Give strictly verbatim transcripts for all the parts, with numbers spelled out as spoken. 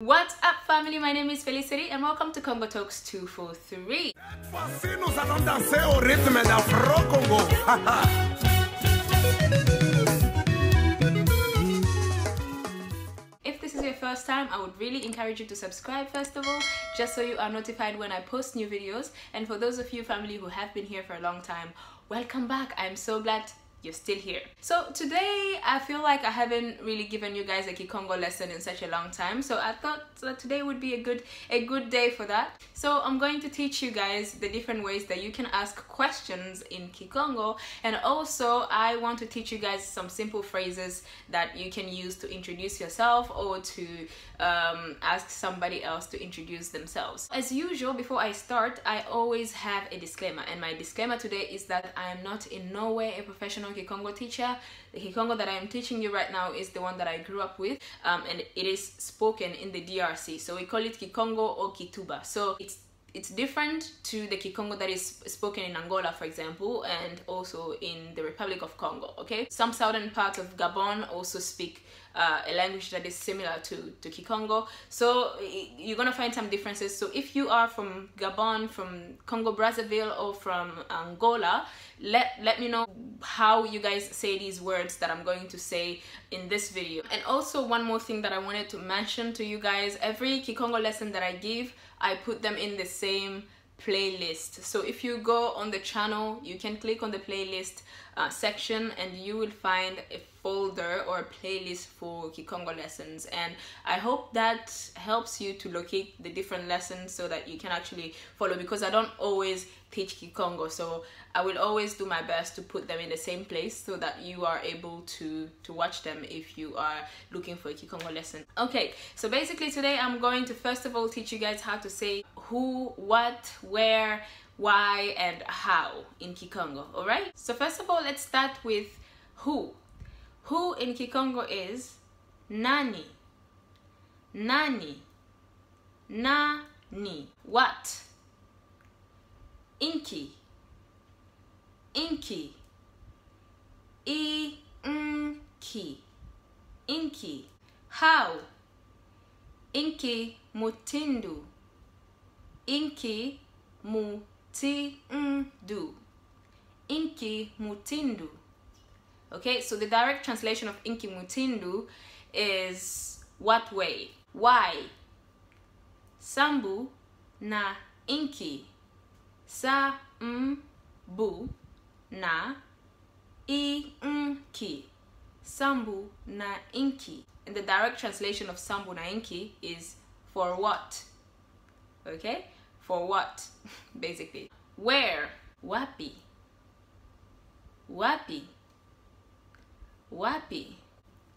What's up, family? My name is Felicity and welcome to Congo Talks two forty-three. If this is your first time, I would really encourage you to subscribe first of all, just so you are notified when I post new videos. And for those of you family who have been here for a long time, welcome back. I'm so glad you're still here. So today I feel like I haven't really given you guys a Kikongo lesson in such a long time, so I thought that today would be a good a good day for that. So I'm going to teach you guys the different ways that you can ask questions in Kikongo, and also I want to teach you guys some simple phrases that you can use to introduce yourself or to um, ask somebody else to introduce themselves. As usual, before I start, I always have a disclaimer, and my disclaimer today is that I am not in no way a professional Kikongo teacher. The Kikongo that I am teaching you right now is the one that I grew up with, um, and it is spoken in the D R C. So we call it Kikongo or Kituba. So it's it's different to the Kikongo that is spoken in Angola, for example, and also in the Republic of Congo. Okay, some southern parts of Gabon also speak uh, a language that is similar to to Kikongo. So you're gonna find some differences. So if you are from Gabon, from Congo Brazzaville, or from Angola, let let me know how you guys say these words that I'm going to say in this video. And also one more thing that I wanted to mention to you guys: every Kikongo lesson that I give, I put them in the same playlist. So if you go on the channel, you can click on the playlist uh, section and you will find a folder or a playlist for Kikongo lessons, and I hope that helps you to locate the different lessons so that you can actually follow, because I don't always teach Kikongo, so I will always do my best to put them in the same place so that you are able to to watch them if you are looking for a Kikongo lesson. Okay, so basically today I'm going to first of all teach you guys how to say who, what, where, why, and how in Kikongo. All right, so first of all let's start with who. Who in Kikongo is nani, nani, nani. What? Inki, inki, inki, inki. How? Inki mutindu, inki mutindu, inki mutindu. Okay, so the direct translation of inki mutindu is what way? Why? Sambu na inki, sambu na inki, sambu na inki. And the direct translation of sambu na inki is for what? Okay, for what? Basically. Where? Wapi, wapi, wapi.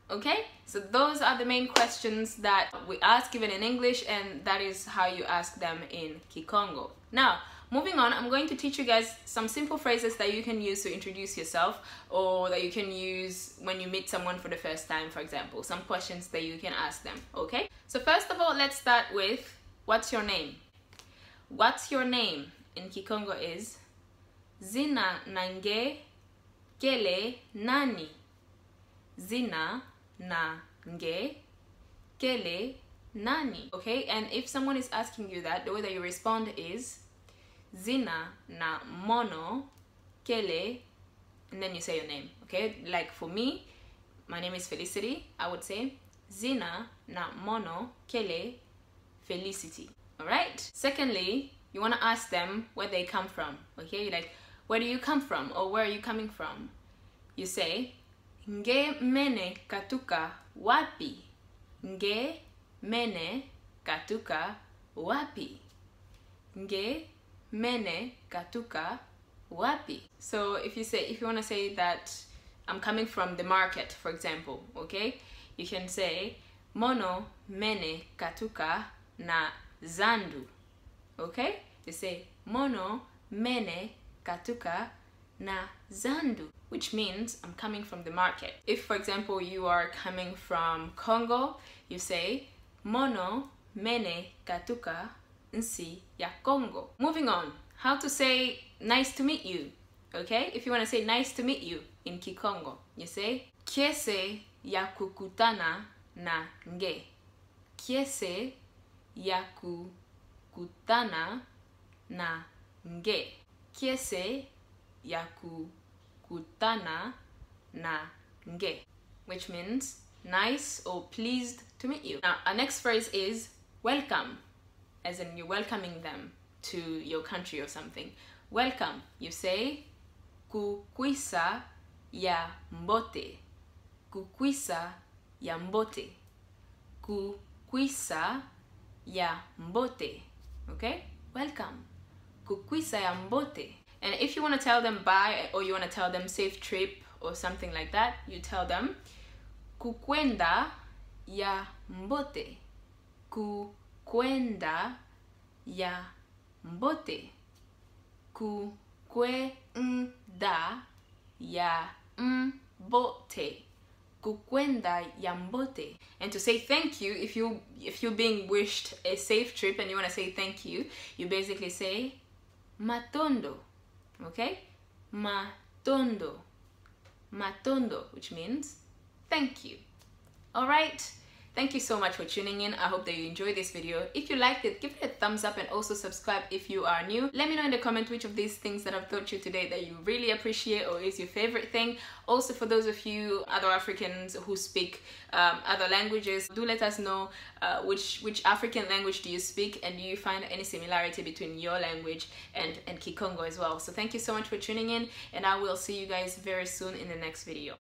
Okay, so those are the main questions that we ask even in English, and that is how you ask them in Kikongo. Now moving on, I'm going to teach you guys some simple phrases that you can use to introduce yourself, or that you can use when you meet someone for the first time, for example, some questions that you can ask them. Okay, so first of all let's start with what's your name. What's your name in Kikongo is zina nange kele nani. Zina nange kele nani. Okay, and if someone is asking you that, the way that you respond is zina na mono kele, and then you say your name. Okay, like for me, my name is Felicity, I would say zina na mono kele Felicity. All right, secondly you want to ask them where they come from. Okay, you're like, where do you come from, or where are you coming from? You say nge mene katuka wapi, nge mene katuka wapi, nge mene katuka wapi. So if you say, if you want to say that I'm coming from the market, for example, okay, you can say mono mene katuka na zandu. Okay, you say mono mene katuka na zandu, which means I'm coming from the market. If for example you are coming from Congo, you say mono mene katuka nsi ya Congo. Moving on, how to say nice to meet you. Okay, if you want to say nice to meet you in Kikongo, you say kese ya kukutana na nge, kiese ya kukutana na nge. Kiese ya kukutana na nge. Which means nice or pleased to meet you. Now, our next phrase is welcome, as in you're welcoming them to your country or something. Welcome, you say kukwisa ya mbote. Kukwisa ya mbote. Kukwisa ya mbote. Okay? Welcome. Kukwisa ya mbote. And if you want to tell them bye or you want to tell them safe trip or something like that, you tell them kukwenda ya mbote. Kukwenda ya mbote. Kukwenda ya mbote. Kukwenda ya mbote. And to say thank you, if you if you're being wished a safe trip and you want to say thank you, you basically say matondo. Okay? Matondo. Matondo, which means thank you. All right. Thank you so much for tuning in. I hope that you enjoyed this video. If you liked it, give it a thumbs up and also subscribe if you are new. Let me know in the comment which of these things that I've taught you today that you really appreciate or is your favorite thing. Also, for those of you other Africans who speak um, other languages, do let us know uh, which which African language do you speak, and do you find any similarity between your language and, and Kikongo as well. So thank you so much for tuning in, and I will see you guys very soon in the next video.